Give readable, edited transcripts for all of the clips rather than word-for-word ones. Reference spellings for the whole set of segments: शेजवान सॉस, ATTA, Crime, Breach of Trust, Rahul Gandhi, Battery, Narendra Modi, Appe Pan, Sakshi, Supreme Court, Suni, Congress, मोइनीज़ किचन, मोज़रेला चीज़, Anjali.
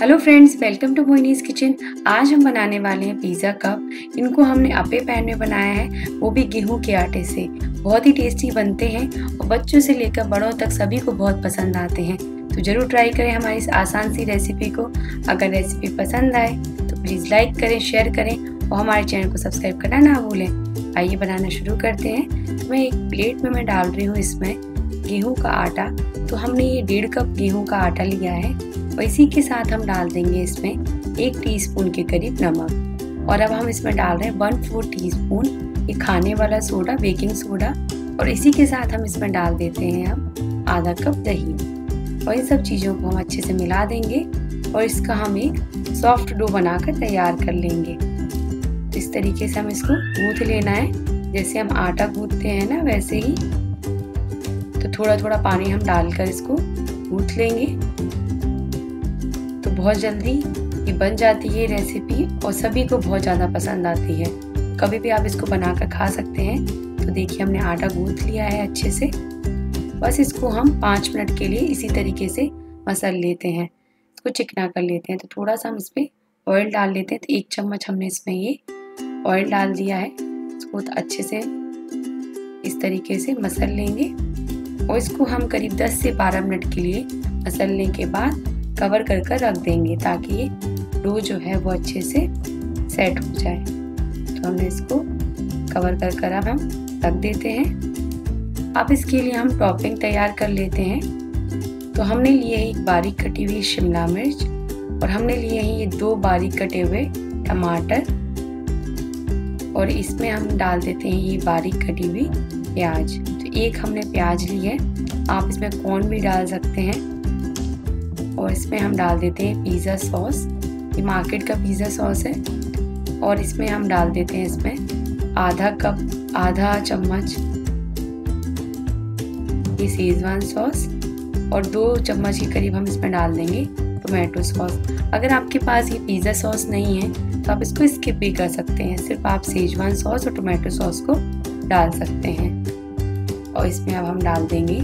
Hello friends, welcome to मोइनीज़ किचन। आज हम बनाने वाले हैं पिज़्ज़ा कप। इनको हमने अपे पैन में बनाया है, वो भी गेहूं के आटे से। बहुत ही टेस्टी बनते हैं और बच्चों से लेकर बड़ों तक सभी को बहुत पसंद आते हैं। तो ज़रूर ट्राई करें हमारी इस आसान सी रेसिपी को। अगर रेसिपी पसंद आए तो प्लीज़ लाइक करें, शेयर करें और हमारे चैनल को सब्सक्राइब करना ना भूलें। आइए बनाना शुरू करते हैं। तो मैं एक प्लेट में डाल रही हूँ इसमें गेहूँ का आटा। तो हमने ये 1.5 कप गेहूँ का आटा लिया है और इसी के साथ हम डाल देंगे इसमें 1 टीस्पून के करीब नमक। और अब हम इसमें डाल रहे हैं 1/4 टीस्पून ये खाने वाला सोडा, बेकिंग सोडा। और इसी के साथ हम इसमें डाल देते हैं हम ½ कप दही। और इन सब चीज़ों को हम अच्छे से मिला देंगे और इसका हम एक सॉफ्ट डो बनाकर तैयार कर लेंगे। इस तरीके से हम इसको गूँथ लेना है, जैसे हम आटा गूँथते हैं ना वैसे ही। तो थोड़ा थोड़ा पानी हम डालकर इसको गूँथ लेंगे। बहुत जल्दी ये बन जाती है रेसिपी और सभी को बहुत ज़्यादा पसंद आती है। कभी भी आप इसको बना कर खा सकते हैं। तो देखिए हमने आटा गूँथ लिया है अच्छे से। बस इसको हम 5 मिनट के लिए इसी तरीके से मसल लेते हैं, इसको चिकना कर लेते हैं। तो थोड़ा सा हम इस पर ऑयल डाल लेते हैं। तो 1 चम्मच हमने इसमें ये ऑयल डाल दिया है। इसको तो अच्छे से इस तरीके से मसल लेंगे और इसको हम करीब 10 से 12 मिनट के लिए मसलने के बाद कवर कर कर रख देंगे ताकि ये डो जो है वो अच्छे से सेट हो जाए। तो हमने इसको कवर कर कर अब हम रख देते हैं। अब इसके लिए हम टॉपिंग तैयार कर लेते हैं। तो हमने लिए है एक बारीक कटी हुई शिमला मिर्च और हमने लिए हैं ये 2 बारीक कटे हुए टमाटर। और इसमें हम डाल देते हैं ये बारीक कटी हुई प्याज। तो एक हमने प्याज ली है, आप इसमें कॉर्न भी डाल सकते हैं। और इसमें हम डाल देते हैं पिज़्ज़ा सॉस, ये मार्केट का पिज़्ज़ा सॉस है। और इसमें हम डाल देते हैं इसमें ½ चम्मच ये शेजवान सॉस और 2 चम्मच के करीब हम इसमें डाल देंगे टोमेटो सॉस। अगर आपके पास ये पिज़्ज़ा सॉस नहीं है तो आप इसको स्किप भी कर सकते हैं, सिर्फ आप शेजवान सॉस और टोमेटो सॉस को डाल सकते हैं। और इसमें अब हम डाल देंगे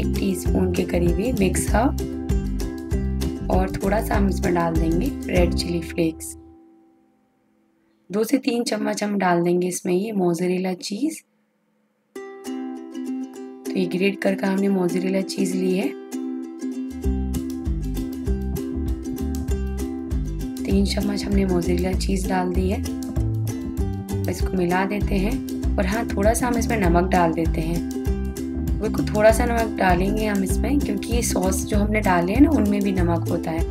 1 टीस्पून के करीब ये मिक्स हर्ब और थोड़ा सा हम इसमें डाल देंगे रेड चिली फ्लेक्स। 2 से 3 चम्मच हम डाल देंगे इसमें ये मोज़रेला चीज़। तो ये ग्रेट करके हमने मोज़रेला चीज़ ली है। 3 चम्मच हमने मोज़रेला चीज़ डाल दी है। इसको मिला देते हैं। और हाँ, थोड़ा सा हम इसमें नमक डाल देते हैं। बिल्कुल थोड़ा सा नमक डालेंगे हम इसमें, क्योंकि ये सॉस जो हमने डाले हैं ना उनमें भी नमक होता है।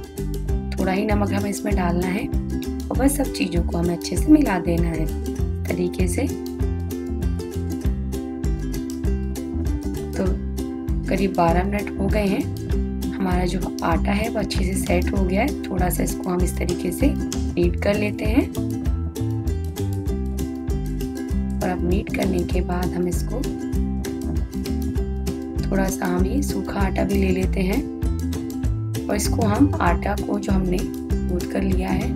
थोड़ा ही नमक हमें इसमें डालना है और बस सब चीज़ों को हमें अच्छे से मिला देना है तरीके से। तो करीब 12 मिनट हो गए हैं। हमारा जो आटा है वो अच्छे से सेट हो गया है। थोड़ा सा इसको हम इस तरीके से नीट कर लेते हैं। और अब नीट करने के बाद हम इसको थोड़ा सा हम ये सूखा आटा भी ले लेते हैं और इसको हम आटा को जो हमने गूंथ कर लिया है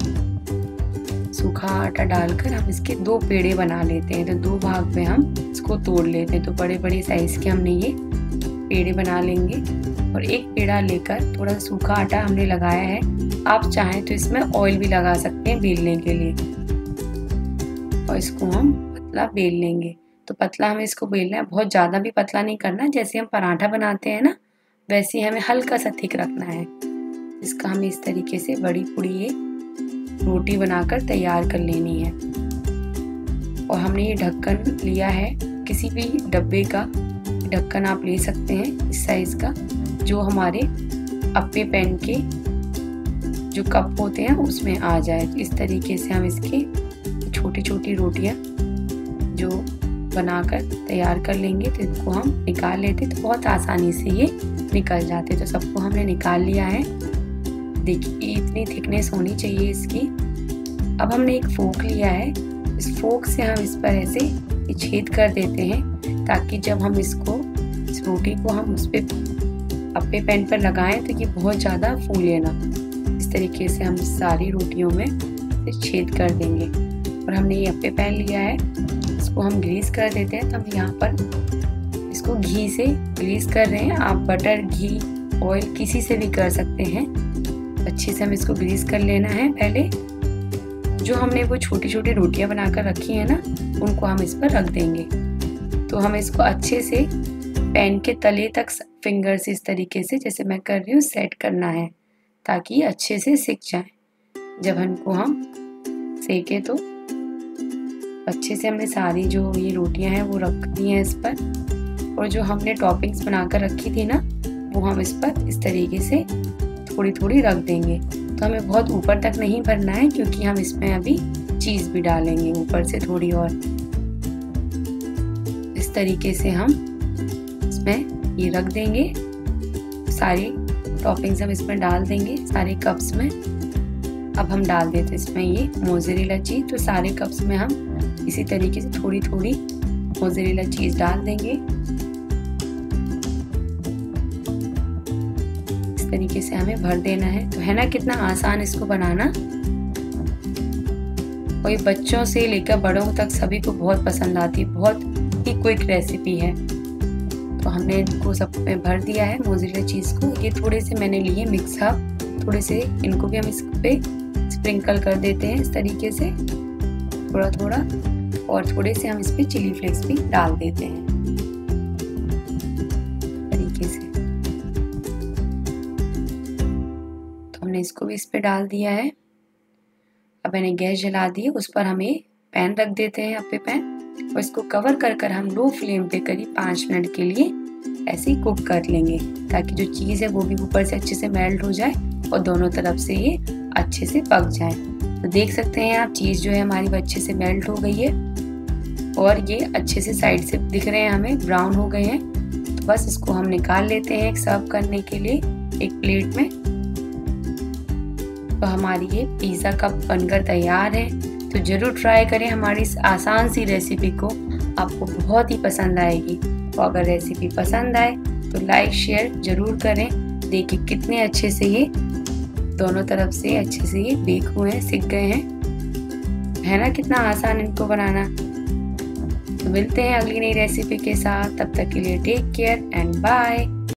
सूखा आटा डालकर हम इसके 2 पेड़े बना लेते हैं। तो 2 भाग में हम इसको तोड़ लेते हैं। तो बड़े बड़े साइज़ के हमने ये पेड़े बना लेंगे। और एक पेड़ा लेकर थोड़ा सूखा आटा हमने लगाया है, आप चाहें तो इसमें ऑयल भी लगा सकते हैं बेलने के लिए। और इसको हम पतला बेल लेंगे। तो पतला हमें इसको बेलना है, बहुत ज़्यादा भी पतला नहीं करना। जैसे हम पराठा बनाते हैं ना वैसे ही हमें हल्का सा थिक रखना है। इसका हमें इस तरीके से बड़ी पूरी ये रोटी बनाकर तैयार कर लेनी है। और हमने ये ढक्कन लिया है, किसी भी डब्बे का ढक्कन आप ले सकते हैं इस साइज़ का, जो हमारे अपे पैन के जो कप होते हैं उसमें आ जाए। इस तरीके से हम इसके छोटी छोटी रोटियाँ जो बनाकर तैयार कर लेंगे। तो इसको हम निकाल लेते, तो बहुत आसानी से ये निकल जाते। तो सबको हमने निकाल लिया है। देखिए इतनी थिकनेस होनी चाहिए इसकी। अब हमने एक फोक लिया है, इस फोक से हम इस पर ऐसे छेद कर देते हैं ताकि जब हम इसको इस रोटी को हम उस पर अपने पैन पर लगाएं तो ये बहुत ज़्यादा फूले ना। इस तरीके से हम सारी रोटियों में छेद कर देंगे। और हमने ये अपने पैन लिया है, इसको हम ग्रीस कर देते हैं। तो हम यहाँ पर इसको घी से ग्रीस कर रहे हैं, आप बटर, घी, ऑयल किसी से भी कर सकते हैं। अच्छे से हमें इसको ग्रीस कर लेना है। पहले जो हमने वो छोटी छोटी रोटियां बनाकर रखी है ना, उनको हम इस पर रख देंगे। तो हम इसको अच्छे से पैन के तले तक फिंगर से इस तरीके से जैसे मैं कर रही हूँ सेट करना है, ताकि ये अच्छे से सिक जाए। जब हमको हम सेके तो अच्छे से हमने सारी जो ये रोटियां हैं वो रख दी हैं इस पर, और जो हमने टॉपिंग्स बनाकर रखी थी ना वो हम इस पर इस तरीके से थोड़ी थोड़ी रख देंगे। तो हमें बहुत ऊपर तक नहीं भरना है, क्योंकि हम इसमें अभी चीज़ भी डालेंगे ऊपर से थोड़ी, और इस तरीके से हम इसमें ये रख देंगे। सारी टॉपिंग्स हम इसमें डाल देंगे सारे कप्स में। अब हम डाल देते इसमें ये मोज़रेला चीज़। तो सारे कप्स में हम इसी तरीके से थोड़ी थोड़ी मोज़रेला चीज़ डाल देंगे। इस तरीके से हमें भर देना है। तो है ना कितना आसान इसको बनाना, और ये बच्चों से लेकर बड़ों तक सभी को बहुत पसंद आती है। बहुत ही क्विक रेसिपी है। तो हमने इनको सब में भर दिया है मोज़रेला चीज़ को। ये थोड़े से मैंने लिए मिक्स अप, थोड़े से इनको भी हम इस पे स्प्रिंकल कर देते हैं इस तरीके से थोड़ा थोड़ा, और थोड़े से हम इस पे चिली फ्लेक्स भी डाल देते हैं इस तरीके से। तो हमने इसको भी इस पे डाल दिया है। अब मैंने गैस जला दी है, उस पर हमें पैन रख देते हैं अपने पैन, और इसको कवर कर कर हम लो फ्लेम पे करीब 5 मिनट के लिए ऐसे ही कुक कर लेंगे, ताकि जो चीज़ है वो भी ऊपर से अच्छे से मेल्ट हो जाए और दोनों तरफ से ये अच्छे से पक जाए। तो देख सकते हैं आप चीज़ जो है हमारी वो अच्छे से मेल्ट हो गई है, और ये अच्छे से साइड से दिख रहे हैं हमें ब्राउन हो गए हैं। तो बस इसको हम निकाल लेते हैं सर्व करने के लिए एक प्लेट में। तो हमारी ये पिज़्ज़ा का बनकर तैयार है। तो ज़रूर ट्राई करें हमारी इस आसान सी रेसिपी को, आपको बहुत ही पसंद आएगी। तो अगर रेसिपी पसंद आए तो लाइक शेयर ज़रूर करें। देखिए कितने अच्छे से ये दोनों तरफ से अच्छे से ये बेक हुए हैं, सिक गए हैं। है ना कितना आसान इनको बनाना। तो मिलते हैं अगली नई रेसिपी के साथ, तब तक के लिए टेक केयर एंड बाय।